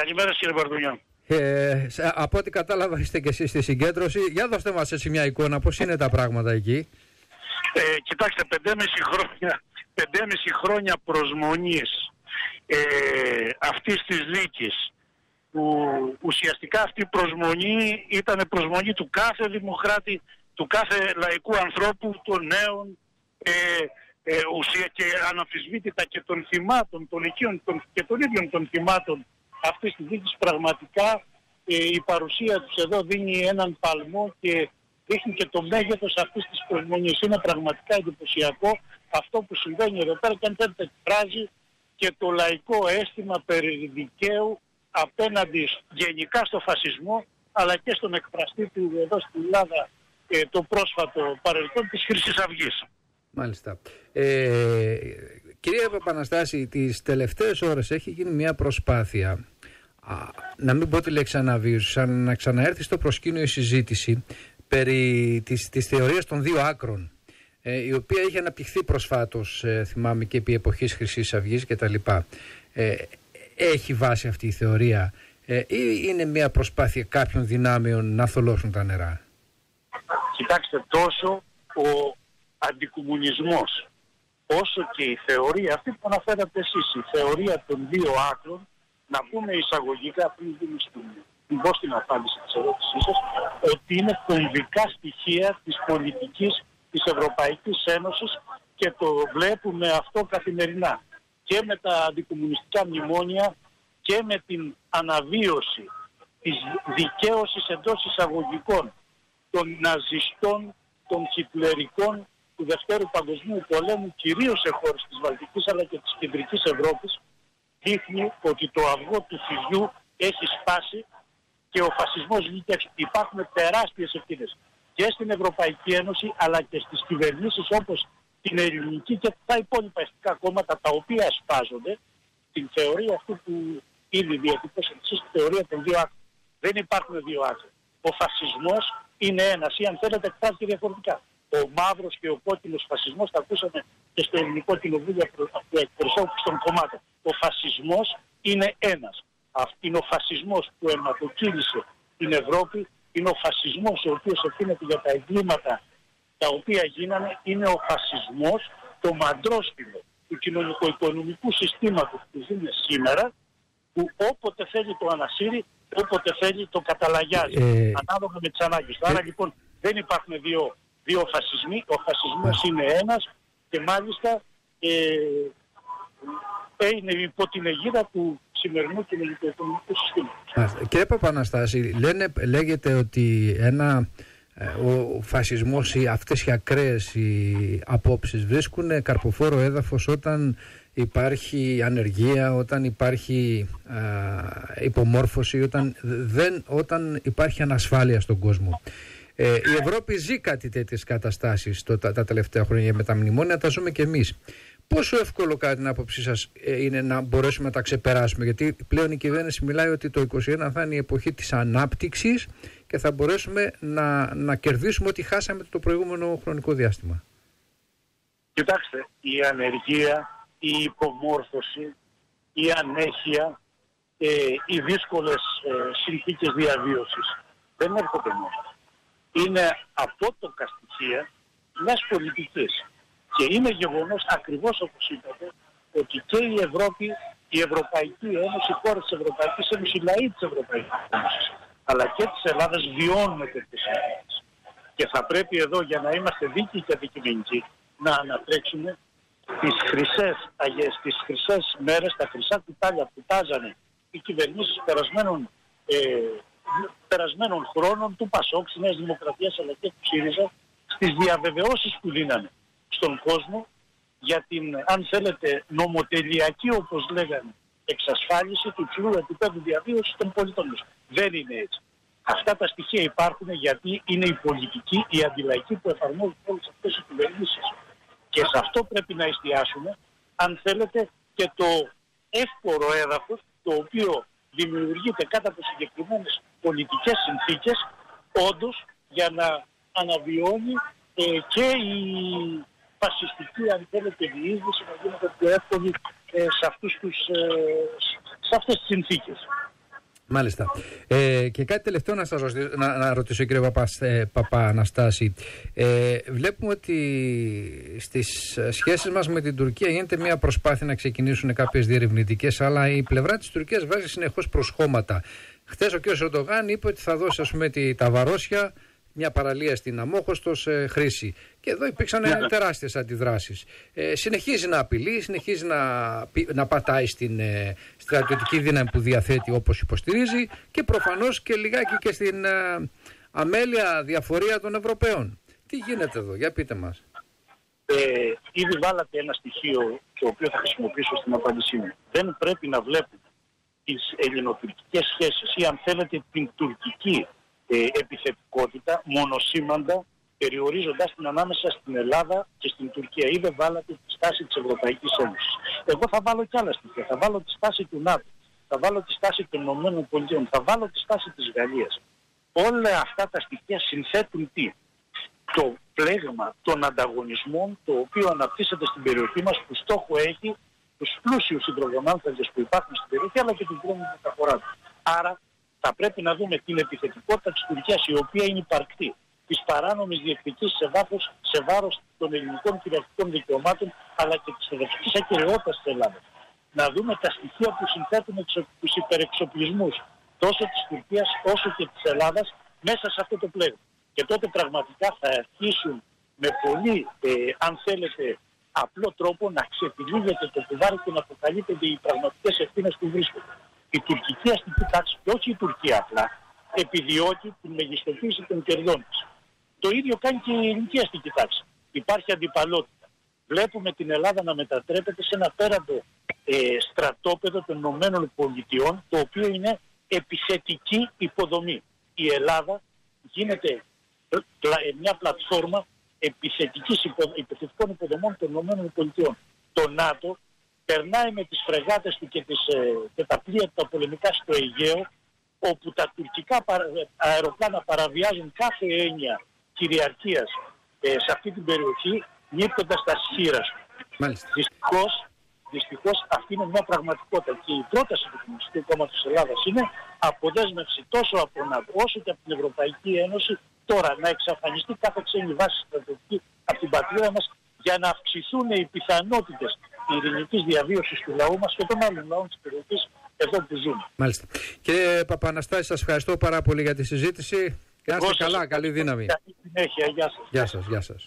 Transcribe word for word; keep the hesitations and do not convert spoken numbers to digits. Καλημέρα κύριε Παρδουλιά. Ε, από ό,τι κατάλαβα είστε και εσείς στη συγκέντρωση. Για δώστε μας έτσι μια εικόνα, πώς είναι τα πράγματα εκεί. Ε, κοιτάξτε, πεντέμισι χρόνια προσμονής ε, αυτής της δίκης, που ουσιαστικά αυτή η προσμονή ήταν προσμονή του κάθε δημοκράτη, του κάθε λαϊκού ανθρώπου, των νέων ε, ε, ουσία και αναμφισβήτητα και των θυμάτων, των οικείων των, και των ίδιων των θυμάτων αυτής της δίκης. Πραγματικά ε, η παρουσία τους εδώ δίνει έναν παλμό και δείχνει και το μέγεθος αυτής της προσμονής. Είναι πραγματικά εντυπωσιακό αυτό που συμβαίνει εδώ πέρα και αν θέλετε εκφράζει και το λαϊκό αίσθημα περί δικαίου απέναντι γενικά στο φασισμό, αλλά και στον εκφραστή του εδώ στην Ελλάδα ε, το πρόσφατο παρελθόν της Χρυσής Αυγής. Μάλιστα. Ε, κυρία Παπαναστάση, τις τελευταίες ώρες έχει γίνει μια προσπάθεια, α, να μην πω τη λέξη αναβίωση, να ξαναέρθει στο προσκήνιο η συζήτηση περί της, της θεωρίας των δύο άκρων, ε, η οποία είχε αναπτυχθεί προσφάτως, ε, θυμάμαι, και επί εποχής Χρυσής Αυγής κτλ. Ε, έχει βάση αυτή η θεωρία ε, ή είναι μια προσπάθεια κάποιων δυνάμεων να θολώσουν τα νερά? Κοιτάξτε, τόσο ο αντικομμουνισμός όσο και η θεωρία αυτή που αναφέρατε εσείς, η θεωρία των δύο άκρων, να πούμε εισαγωγικά πριν δίνουμε στην πω στην απάντηση της ερώτησής σας, ότι είναι κομβικά στοιχεία της πολιτικής της Ευρωπαϊκής Ένωσης και το βλέπουμε αυτό καθημερινά και με τα αντικομμουνιστικά μνημόνια και με την αναβίωση της δικαίωσης εντός εισαγωγικών των ναζιστών, των χιτλερικών του Δευτέρου Παγκοσμίου Πολέμου, κυρίως σε χώρες της Βαλτικής αλλά και της Κεντρικής Ευρώπης, δείχνει ότι το αυγό του φιδιού έχει σπάσει και ο φασισμός βγήκε. Υπάρχουν τεράστιες ευθύνες και στην Ευρωπαϊκή Ένωση αλλά και στις κυβερνήσεις όπως την ελληνική και τα υπόλοιπα αστικά κόμματα τα οποία ασπάζονται την θεωρία αυτή που ήδη διατυπώσατε εσείς, τη θεωρία των δύο άκρων. Δεν υπάρχουν δύο άκρες. Ο φασισμός είναι ένας ή αν θέλετε εκφράζεται διαφορετικά. Ο μαύρος και ο κόκκινος φασισμός τα ακούσαμε και στο ελληνικό κοινοβούλιο από εκπροσώπους των κομμάτων. Ο φασισμός είναι ένας. Αυτή είναι ο φασισμός που αιματοκύλησε την Ευρώπη, είναι ο φασισμός ο οποίος ευθύνεται για τα εγκλήματα τα οποία γίνανε, είναι ο φασισμός, το μαντρόστινο του κοινωνικο-οικονομικού συστήματος που ζούμε σήμερα, που όποτε θέλει το ανασύρει, όποτε θέλει το καταλαγιάζει, ε... ανάλογα με τις ανάγκες. Ε... Άρα λοιπόν δεν υπάρχουν δύο, δύο φασισμοί, ο φασισμός ε... είναι ένας και μάλιστα ε, ε, είναι υπό την αιγίδα του σημερινού κοινωνικο-οικονομικού συστήματος. Κύριε Παπαναστάση, λένε, λέγεται ότι ένα... ο φασισμός ή αυτές οι ακραίες οι απόψεις βρίσκουν καρποφόρο έδαφος όταν υπάρχει ανεργία, όταν υπάρχει α, υπομόρφωση, όταν, δεν, όταν υπάρχει ανασφάλεια στον κόσμο. Ε, η Ευρώπη ζει κάτι τέτοιες καταστάσεις το, τα, τα τελευταία χρόνια με τα μνημόνια, τα ζούμε και εμείς. Πόσο εύκολο κατά την άποψή σας είναι να μπορέσουμε να τα ξεπεράσουμε? Γιατί πλέον η κυβέρνηση μιλάει ότι το είκοσι ένα θα είναι η εποχή της ανάπτυξης και θα μπορέσουμε να, να κερδίσουμε ό,τι χάσαμε το προηγούμενο χρονικό διάστημα. Κοιτάξτε, η ανεργία, η υπομόρφωση, η ανέχεια, ε, οι δύσκολες ε, συνθήκες διαβίωσης δεν έρχονται μόνο. Είναι απότοκα στοιχεία μιας πολιτικής. Και είναι γεγονός ακριβώς όπως είπατε ότι και η Ευρώπη, η Ευρωπαϊκή Ένωση, οι χώρες της Ευρωπαϊκής Ένωσης, οι λαοί της Ευρωπαϊκής Ένωσης, αλλά και της Ελλάδας βιώνουν τέτοιες συνθήκες. Και θα πρέπει εδώ για να είμαστε δίκαιοι και αντικειμενικοί να ανατρέξουμε τις χρυσές αγιές, τις χρυσές μέρες, τα χρυσά κουτάλια που τάζανε οι κυβερνήσεις περασμένων, ε, περασμένων χρόνων του Πασόκ, της Νέας Δημοκρατίας αλλά και του ΣΥΡΙΖΑ, στις διαβεβαιώσεις που δίνανε στον κόσμο για την, αν θέλετε, νομοτελειακή, όπως λέγανε, εξασφάλιση του υψηλού επίπεδου διαβίωσης των πολιτών μας. Δεν είναι έτσι. Αυτά τα στοιχεία υπάρχουν γιατί είναι η πολιτική, η αντιλαϊκή που εφαρμόζουν όλες αυτές οι κυβερνήσεις. Και σε αυτό πρέπει να εστιάσουμε, αν θέλετε, και το εύπορο έδαφος το οποίο δημιουργείται κάτω από συγκεκριμένες πολιτικές συνθήκες, όντως για να αναβιώνει ε, και η φασιστική, αν θέλετε, διείσδυση να γίνεται πιο εύκολη ε, σε, αυτούς τους, ε, σε αυτές τις συνθήκες. Μάλιστα. Ε, και κάτι τελευταίο να σας ρωτήσω, να, να ρωτήσω κύριε Παπα, ε, Παπαναστάση. Ε, βλέπουμε ότι στις σχέσεις μας με την Τουρκία γίνεται μια προσπάθεια να ξεκινήσουν κάποιες διερευνητικές, αλλά η πλευρά της Τουρκίας βάζει συνεχώς προσχώματα. Χθες ο κ. Σερντογάν είπε ότι θα δώσει, ας πούμε, τη, τα Βαρόσια, μια παραλία στην Αμόχωστο, ε, χρήση. Και εδώ υπήρξαν yeah. τεράστιες αντιδράσεις. Ε, συνεχίζει να απειλεί, συνεχίζει να, να πατάει στην ε, στρατιωτική δύναμη που διαθέτει όπως υποστηρίζει και προφανώς και λιγάκι και στην ε, αμέλεια διαφορία των Ευρωπαίων. Τι γίνεται εδώ, για πείτε μας. Ε, ήδη βάλατε ένα στοιχείο το οποίο θα χρησιμοποιήσω στην απάντησή μου. Δεν πρέπει να βλέπουμε τις ελληνοτουρκικές σχέσεις ή αν θέλετε την τουρκική Ε, επιθετικότητα, μονοσήμαντα, περιορίζοντας την ανάμεσα στην Ελλάδα και στην Τουρκία. Ήδη βάλατε τη στάση της Ευρωπαϊκής Ένωσης. Εγώ θα βάλω κι άλλα στοιχεία. Θα βάλω τη στάση του ΝΑΤΟ, θα βάλω τη στάση των ΗΠΑ, θα βάλω τη στάση της Γαλλίας. Όλα αυτά τα στοιχεία συνθέτουν τι? Το πλέγμα των ανταγωνισμών, το οποίο αναπτύσσεται στην περιοχή μας, που στόχο έχει τους πλούσιους υδρογονάνθρακες που υπάρχουν στην περιοχή, αλλά και την δρόμη μεταφορά του. Άρα, θα πρέπει να δούμε την επιθετικότητα της Τουρκίας, η οποία είναι υπαρκτή, της παράνομης διεκδικής σε, βάθος, σε βάρος των ελληνικών κυριαρχικών δικαιωμάτων, αλλά και της εδαφικής ακεραιότητας της Ελλάδας. Να δούμε τα στοιχεία που συνθέτουν τους υπερεξοπλισμούς τόσο της Τουρκίας όσο και της Ελλάδας μέσα σε αυτό το πλέγμα. Και τότε πραγματικά θα αρχίσουν με πολύ, ε, αν θέλετε, απλό τρόπο να ξεπηδίγεται το κουβάρι και να αποκαλύπτονται οι πραγματικές ευθύνες που βρίσκονται. Η τουρκική αστική τάξη, και όχι η Τουρκία απλά, επιδιώκει την μεγιστοποίηση των κερδών της. Το ίδιο κάνει και η ελληνική αστική τάξη. Υπάρχει αντιπαλότητα. Βλέπουμε την Ελλάδα να μετατρέπεται σε ένα πέραντο ε, στρατόπεδο των ΗΠΑ, το οποίο είναι επιθετική υποδομή. Η Ελλάδα γίνεται μια πλατφόρμα επιθετικής υποδο... επιθετικών υποδομών των ΗΠΑ. Το ΝΑΤΟ περνάει με τις φρεγάτες του και, τις, και τα πλοία τα πολεμικά στο Αιγαίο, όπου τα τουρκικά αεροπλάνα παραβιάζουν κάθε έννοια κυριαρχίας ε, σε αυτή την περιοχή, νύπτοντας τα σχήρα του. Δυστυχώς, δυστυχώς αυτή είναι μια πραγματικότητα. Και η πρόταση του Κομμουνιστικού Κόμματος της Ελλάδας είναι αποδέσμευση τόσο από τον ΝΑΤΟ όσο και από την Ευρωπαϊκή Ένωση τώρα, να εξαφανιστεί κάθε ξένη βάση στρατιωτική από την πατρίδα μας, για να αυξηθούν οι πιθανότητες ειρηνικής διαβίωσης του λαού μας και των άλλων λαών της περιοχής εδώ που ζούμε. Μάλιστα. Κύριε Παπαναστάση, σας ευχαριστώ πάρα πολύ για τη συζήτηση. Να είστε καλά, καλή δύναμη. Καλή συνέχεια, γεια σας. Γεια σας, γεια σας.